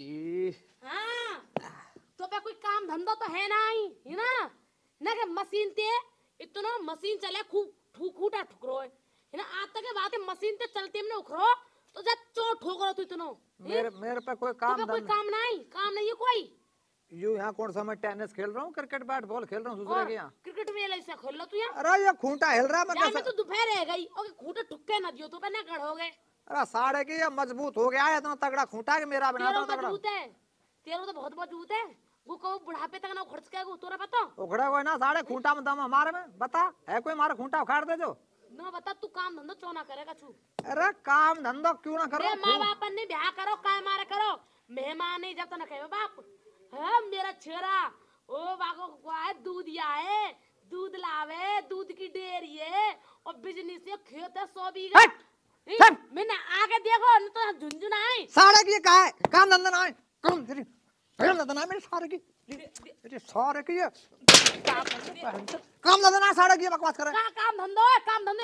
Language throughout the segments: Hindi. नौकरी। हाँ तो कोई काम धंधा तो है ना ही, है ना? ना के मशीन ते इतना मशीन चले खूब ठूकूटा ठुकरो है ना। आज तक बात है मशीन ते चलते हमने उखरो तो जा चोट ठोकरो तू इतना। मेरे पे कोई काम तो पे कोई काम नहीं है कोई। यू यहाँ कौन सा मैं टेनिस खेल रहा हूँ, क्रिकेट बैट बॉल खेल रहा हूँ दूसरे के यहाँ। क्रिकेट में ऐसा खेल लो तू यहाँ। अरे ये खूंटा हिल रहा है मतलब तो दोपहर है गई और खूंटा ठुके ना दियो तो पे ना गड़ोगे। अरे साढ़े के ये मजबूत हो गया है इतना तगड़ा खूंटा कि मेरा बना था तगड़ा। तेरा तो बहुत मजबूत है वो कहो बुढ़ापे तक ना उखड़ जाएगा तोरा पता। उखड़ेगा ना साढ़े खूंटा में दम हमारे में बता है कोई मारा खूंटा उखाड़ दे जो। ना बता तू काम धंधा क्यों ना करेगा तू? अरे काम धंधा क्यों ना करो? माँ बाप ने ब्याह करो काय मारे करो मेहमान ही जब तो ना कहे बाप हाँ मेरा छेरा ओ बागो गुआ दूध आए दूध लावे दूध की डेरी है और बिजनेस से खेत है 100 बीघा। मैं ना आगे देखो न तो झुंझुना है सारे की कहा है काम धंधा ना है काम तेरी काम धंधा ना है मेरे सारे की ये काम धंधा ना सारे की बकवास कर रहा है। काम धंधा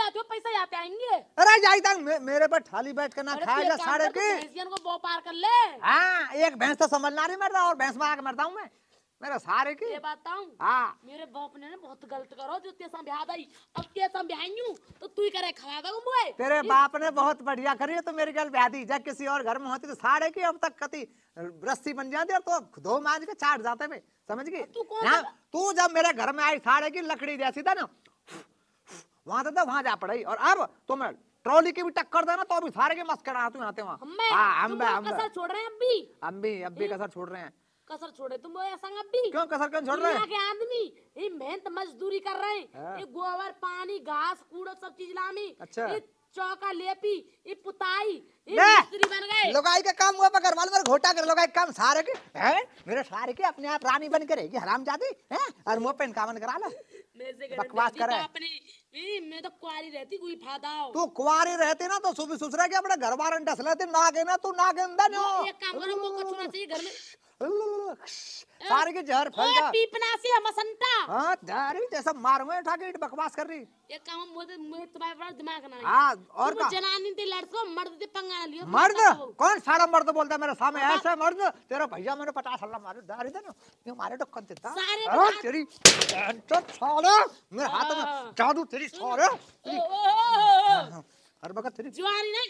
आते हो पैसे आते आएंगे। अरे जाई तक मेरे पर थाली बैठ कर ना खाएगा सारे की भैंसियन को बो पार कर ले। हाँ एक भैंस तो समझ ना रही मरता और भैंस मार के मरता हूँ मैं मेरा सारे की। ये बताऊँ हाँ मेरे बाप ने बहुत गलत करो जो तेसा ब्याह भाई अब तेसा ब्याहू तो तू ही करे खवा दो मुझे। तेरे बाप ने बहुत बढ़िया करी है तो मेरी गल ब्याह दी जब किसी और घर में होती तो सारे की अब तक कति रस्सी बन जाती और तो धो मांझ के चाट जाते में समझ गई। तू जब मेरे घर में आई सारे की लकड़ी जैसी था ना वहाँ तो वहाँ जा पड़ी और अब तुम ट्रॉली की भी टक्कर देना तो अभी सारे के मस्कर आते वहाँ। हम कसर छोड़ रहे हैं अम्बी कसर छोड़ रहे हैं। कसर छोड़े तुम वो ऐसा अभी क्यों कसर क्यों छोड़ रहे हैं? आदमी ये मेहनत मजदूरी कर रहे हैं ये गोबर पानी घास कूड़ा सब चीज लामी अच्छा चौका लेपी ये पुताई ये मिस्त्री बन गए। लोगाई का काम हुआ पकड़ वाल पर घोटा कर लोगाई काम सारे के हैं मेरे सारे के अपने आप रानी बन के रहेगी हरामजादी हैं और मुंह पे इनकामन करा ले बकवास कर रहा है। मैं तो कुआरी रहती कोई फादाओ तू कुआरी रहती ना तो सुबह सुसरा के अपने घर बार डस लेते ना के ना तू ना गंदा ना ये काम करो को छोड़ना चाहिए घर में सारे के जहर फैल जा पीपना से हमसंता। हां दारू जैसा मारूंगा उठा के बकवास कर रही ये काम मुझे तुम्हारे बड़ा दिमाग ना है। हां और का जनानी ते लड़को मर्द ते पंगा लियो मर्द कौन सारा मर्द बोलता मेरे सामने ऐसा मर्द तेरा भैया मैंने 50 हल्ला मारू दारू दे ना तू मारे टक्कर देता सारे तेरी तो छोड़ो मेरे हाथ में जादू तेरी छोड़ो हर वक्त तेरी जुआनी ना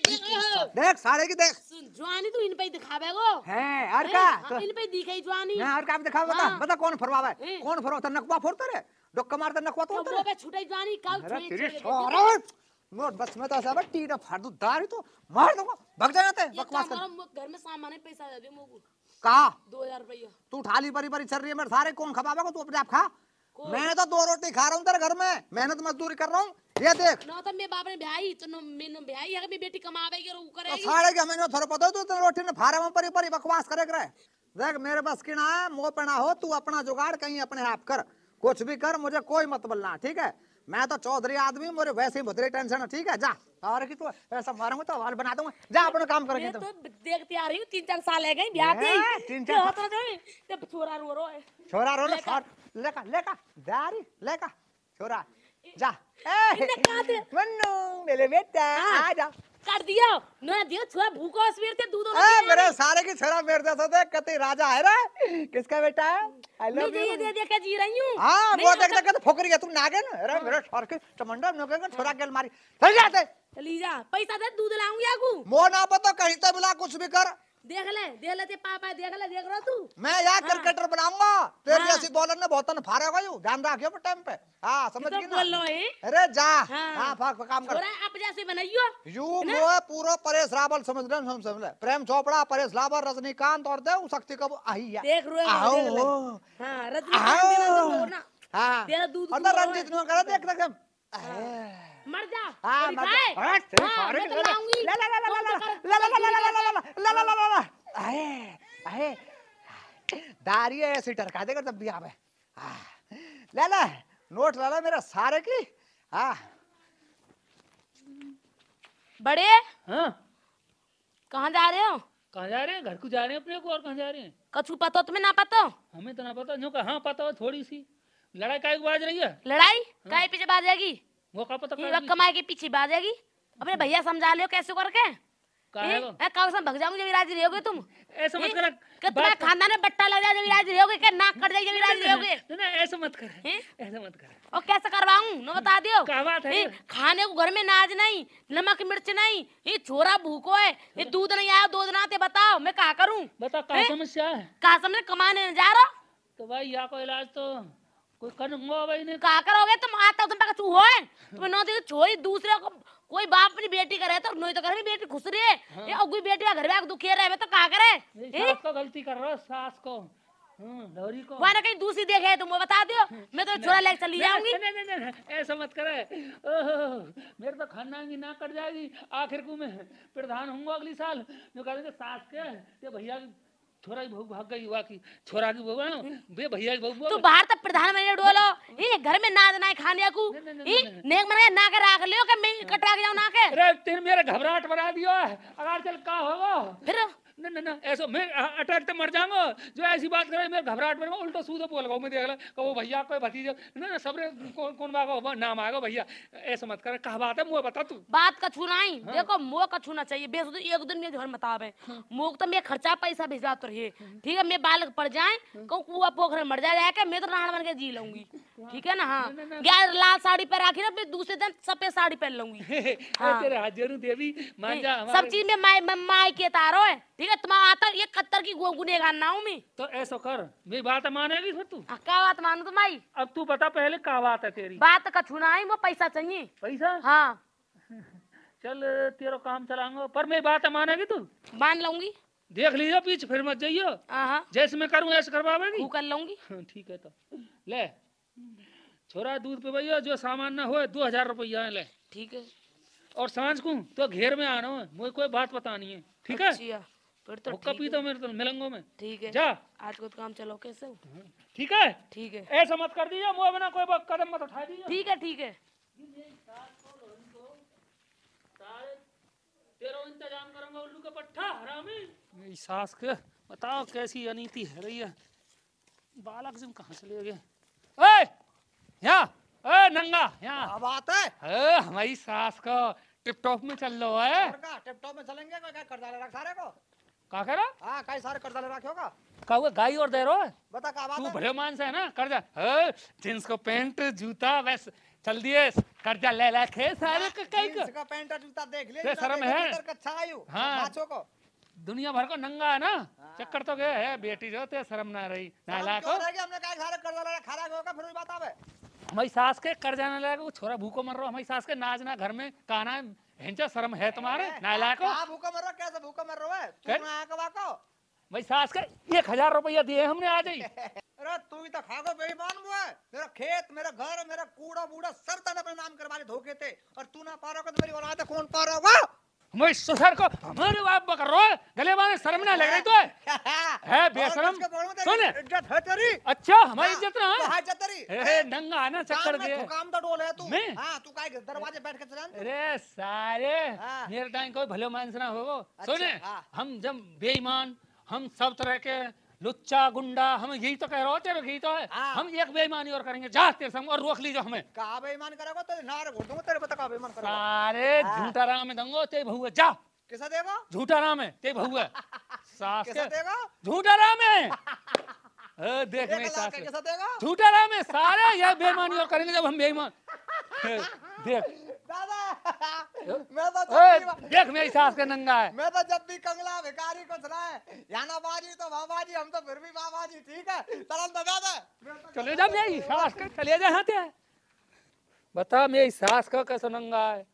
देख सारे की देख सुन जुआनी तू इन पे दिखावेगो हैं और का इन पे दिखाई जुआनी ना और काम दिखावा बता बता कौन फरवावे कौन फरवा त नकवा फोड़ता रे डोक्का मारता नकवा तो वो पे छुटाई जुआनी काल तेरी सारा मोर बस में तो साहब टीना फाड़ दूं दारू तो मार दूंगा भाग जाना ते बकवास कर घर में सामान है पैसा दे दे मोगू का 2000 रुपया तू थाली भरी चल रही है मेरे सारे कौन खवावेगो तू अपने आप खा। मैं तो 2 रोटी खा रहा हूँ तेरे घर में मेहनत मजदूरी कर रहा हूँ ये देख ना तो मेरे बाप ने भाई तो मैंने भाई अगर मेरी बेटी कमावेगी और वो करेगी तो सारे के मैंने थोड़ा पता है तो तेरे रोटी ने फारे में परी बकवास करे करे। देख मेरे बस की ना है मुँह पे ना हो तू अपना जुगाड़ कहीं अपने आप कर कुछ भी कर मुझे कोई मत बोलना ठीक है। मैं तो चौधरी आदमी मुझे वैसे ही भुतरी टेंशन है ठीक है जा और की तू ऐसा मारूंगा तो वाल बना दूंगा जा अपना काम करेंगे तो देखती आ रही हूं 3-4 साल है गई ब्याह के 3-4 तो छोरा रो लेका दारी लेका छोरा जा ए मन्नू मेरे बेटा आ जा कर दियो ना दियो छोरा भूखा सवेर से दूध और मेरे सारे की छोरा मेरे जैसा देख कति राजा है रे किसका बेटा है आई लव यू दे दे के जी रही हूं। हां वो देख देख के फुकरी है तू नागिन रे मेरे छोर के चमंडा नो के छोरा के मारी चल जा चली जा पैसा दे दूध लाऊं या को मो ना पता कहीं तो बुला कुछ भी कर देख ले ते पापा देख रहा तू मैं यार क्रिकेटर बनाऊंगा तेरी ऐसी बॉलर ने बहुतन फारा गयो ध्यान रखियो पर टाइम पे। हां समझ गई ना अरे जा हां भाग काम कर छोरा आप जैसे बनाइयो यू वो पूरा परेश रावल समझ ले प्रेम चोपड़ा परेश रावल रजनीकांत और देव शक्ति कब आईया देख रहे हो देख ले हां रजनीकांत ने तो बोलना हां तेरा दूध और रंजीत ने करा देख देख मर जा हां मर जा सारे ला आए दारिया ऐसे टरका देगा तब भी आवे ला नोट ला मेरा सारे की। हाँ बड़े हाँ कहाँ जा रहे हैं घर को जा रहे हैं अपने को और कहाँ जा रहे हैं कछु पता तुम्हें ना पता हमें तो ना पता जो कहाँ पता हो थोड़ी सी लड़ाई काय को बाज रही है लड़ाई काय पीछे बाज जाएगी वो का पता कमाए के पीछे बाज जाएगी अपने भैया समझा लियो कैसे करके भग जाओगे जब राजी रहोगे तुम ऐसा मत कर कितना खानदान में बट्टा लग जाए जब राजी रहोगे क्या नाक कट जाए जब राजी रहोगे ना ऐसा मत कर ऐसा मत कर और कैसे करवाऊं ना बता दियो क्या बात है खाने को घर में नाज नहीं नमक मिर्च नहीं ये छोरा भूखो है ये दूध नहीं आया दूध ना आते बताओ मैं क्या करूँ बताओ क्या समस्या है क्या समझ कमाने जा रहा तो भाई यहाँ को इलाज तो कोई करूंगा भाई नहीं क्या करोगे तुम आता तुम का चूहो है तुम्हें नौती छोड़ी दूसरे को कोई बाप अपनी बेटी करे तो नहीं तो करे बेटी खुश रही है हाँ। ये अगुई बेटी का घर में दुखी रहे तो क्या करे सास को गलती कर रहा सास को लौरी को वहाँ ना कहीं दूसरी देखे तुम वो बता दियो मैं तो छोरा लेकर चली जाऊंगी नहीं नहीं ऐसा मत करे मेरे तो खाना की ना कट जाएगी आखिर को मैं प्रधान होऊंगा अगली साल जो कह सास के भैया छोरा की भाग गई हुआ की छोरा की बहू बे भैया की बहू तू बाहर तक प्रधान महीने डोलो ये घर में ना देना है खाने को ये नेक मना ना के राख लियो कि मैं कटवा के जाऊं ना के अरे तेरे मेरा घबराहट बना दियो अगर चल का होगा फिर ना ना ना ऐसा मैं अटैक मर जाऊंगा जो ऐसी बात करे मेरा घबराहट बना उल्टा सूदा बोल गया मैं देख ला वो भैया कोई भतीजे ना सबरे कौन कौन भागो नाम आएगा भैया ऐसा मत कर कहा बात है मुंह बता तू बात का छूना ही देखो मुंह का छूना चाहिए बेसुध एक दिन में घर मताब है मुंह तो मैं खर्चा पैसा भेजा तो रही ठीक है मैं बालक पड़ जाए कहूँ कुआ पोखर मर जाए क्या मैं तो राण बन के जी लूंगी ठीक है ना हाँ गैर लाल साड़ी पहन रखी ना मैं दूसरे दिन सफेद साड़ी पहन लूंगी हाजिर देवी सब चीज में माई के तारो है तुम्हारा आता ये कत्तर की गुनेगार ना हूँ मैं तो ऐसा कर मेरी बात मानेगी फिर तू क्या बात मानू तुम्हारी अब तू बता पहले क्या बात है तेरी बात का छूना है वो पैसा चाहिए पैसा हाँ चल तेरा काम चलाऊंगा पर मेरी बात मानेगी तू मान लूंगी देख लीजिए पीछे फिर मत जाइयो जैसे मैं करूँ ऐसे करवाएगी कर लूंगी ठीक है तो ले छोरा दूध पे भैया जो सामान ना हो 2000 रुपया ले ठीक है और सांझ को तो घेर में आना हो मुझे कोई बात बतानी है ठीक है तो कभी तो मेरे तो मिलंगो में ठीक है जा आज को तो काम चलो कैसे ठीक है ठीक है ऐसा मत कर दीजिए मुँह बिना कोई कदम मत उठा दीजिए ठीक है ठीक है तेरा इंतजाम करूंगा उल्लू का पट्टा हरामी मेरी सास के बताओ कैसी अनीति है रही है बालक जिम कहाँ चले गए ओए यहाँ ओए नंगा यहाँ क्या बात है हमारी सास को टिपटॉप में चल लो है टिपटॉप में चलेंगे सारे को का कह रहा हाँ कई सारे कर्जा ले रखे होगा का हुआ गाय और दे रो बता का बात तू भले मानस है ना कर्जा जींस को पैंट जूता बस चल दिए कर्जा ले ले खे सारे का कई का इसका पैंट जूता देख ले शर्म है अच्छा आयु नाचो को दुनिया भर को नंगा है ना चक्कर तो गए है बेटी जो ते शर्म ना रही नाला को हमने कई सारे कर्जा ले रखा होगा फिर भी बात आवे हमारी सास के कर्जा ना ले को छोरा भूखो मर रहा हमारी सास के नाचना घर में गाना हिंसा शर्म है तुम्हारे नालायको आप भूखा मर रहा कैसे भूखा मर रहा है तुम आके वाको भाई सास के 1000 रुपया दिए हमने आज ही अरे तू ही तो खागो बेईमान हुआ मेरा खेत मेरा घर मेरा कूड़ा बूढ़ा सब तने पे नाम करवा ले धोखे थे और तू ना पा रहा को तो मेरी औलाद कौन पा रहा होगा मैं ससुर को हमारे बाप बकर रो गले में शर्म ना लग रही तो है बेशरम सुन इज्जत है तेरी अच्छा हमारी इज्जत ना हां जतरी ए नंगा ना चक्कर दे काम तो डोल है तू हां तू काय दरवाजे बैठ के चला अरे सारे मेरे टाइम कोई भले मानस ना होगो सुन हम जब बेईमान हम सब तरह के लुच्चा गुंडा हम यही तो कह रहे हो तेरे यही तो है हम एक बेईमानी और करेंगे जा तेरे संग और रोक लीजिए हमें का बेईमान करोगे तो नार घोट दूंगा तेरे पता का बेईमान करोगे सारे झूठा राम दंगो ते भहुआ जा कैसा देगा झूठा राम है ते भहुआ सास कैसा देगा झूठा राम है ए देख नहीं सास कैसा देगा झूठा राम है सारे ये बेईमानी और करेंगे जब हम बेईमान देख मैं तो देख मेरी सास का नंगा है मैं तो जब भी कंगला भिखारी को सुनाए याना बाजी तो बाबा जी हम तो फिर भी बाबा जी ठीक है तरम दगा दे चले जा मेरी सास का चले जा हाथ है बता मेरी सास का कैसा नंगा है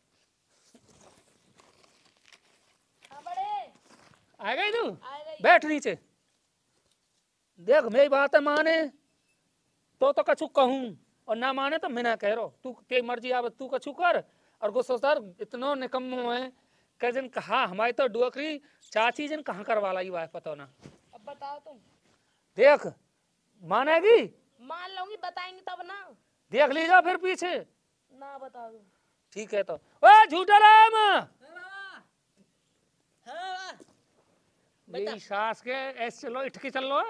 आ गई तू बैठ नीचे देख मेरी बात है माने तो कछु कहूँ और ना माने तो मैं ना कह रहा तू तेरी मर्जी आवे तू कछु कर और गुस्सादार इतना निकम्मो है कि जिन कहा हमारी तो डोकरी चाची जिन कहाँ करवा लाई वाह पता ना अब बताओ तुम देख मानेगी मान लूंगी बताएंगी तब ना देख लीजिए फिर पीछे ना बता दो ठीक है तो ओ झूठा राम यही सास के ऐसे चलो इटके चल लो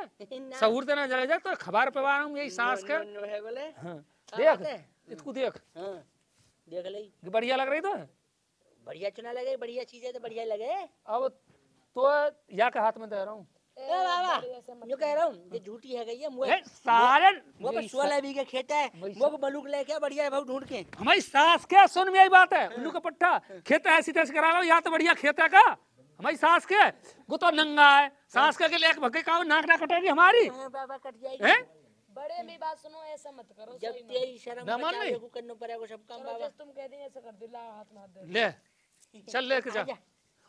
सहूर देना जले जा तो खबर पे आ रहा हूँ यही सास के देख इसको देख हाँ। देख ले बढ़िया लग रही तो बढ़िया चुना लगे, बढ़िया चीजें तो बढ़िया लगे। अब तो या के हाथ में दे रहा हूँ, कह रहा हूँ झूठी है गई है। सारे के खेत है बलूक लेके बढ़िया है भाव ढूंढ के हमारी सास के। सुन में यही बात है, उल्लू का पट्टा खेत है, ऐसी तरह से करा रहा हूँ। यहाँ तो बढ़िया खेत है का हमारी सास के, वो तो नंगा है। सास के लेके भगे काम नाक ना कटेगी हमारी, बाबा कट जाएगी। बड़े मेरी बात सुनो, ऐसा मत करो। जब तेरी शर्म को करना पड़ेगा सब काम बाबा, तुम कह देंगे ऐसा कर दे, ला हाथ में हाथ दे, ले चल लेके जा।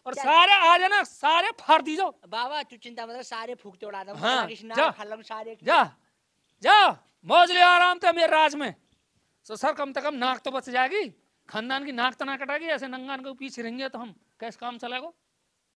और सारे आ जाना, सारे फाड़ दीजो बाबा, तू चिंता मत कर, सारे फूकते उड़ा दूं। हाँ, कृष्णा फलम सारे जा जा, मौज ले आराम से मेरे राज में। सो सर कम से कम नाक तो बच जाएगी, खानदान की नाक तो ना कटेगी। ऐसे नंगान को पीछे रहेंगे तो हम कैसे काम चलेगा।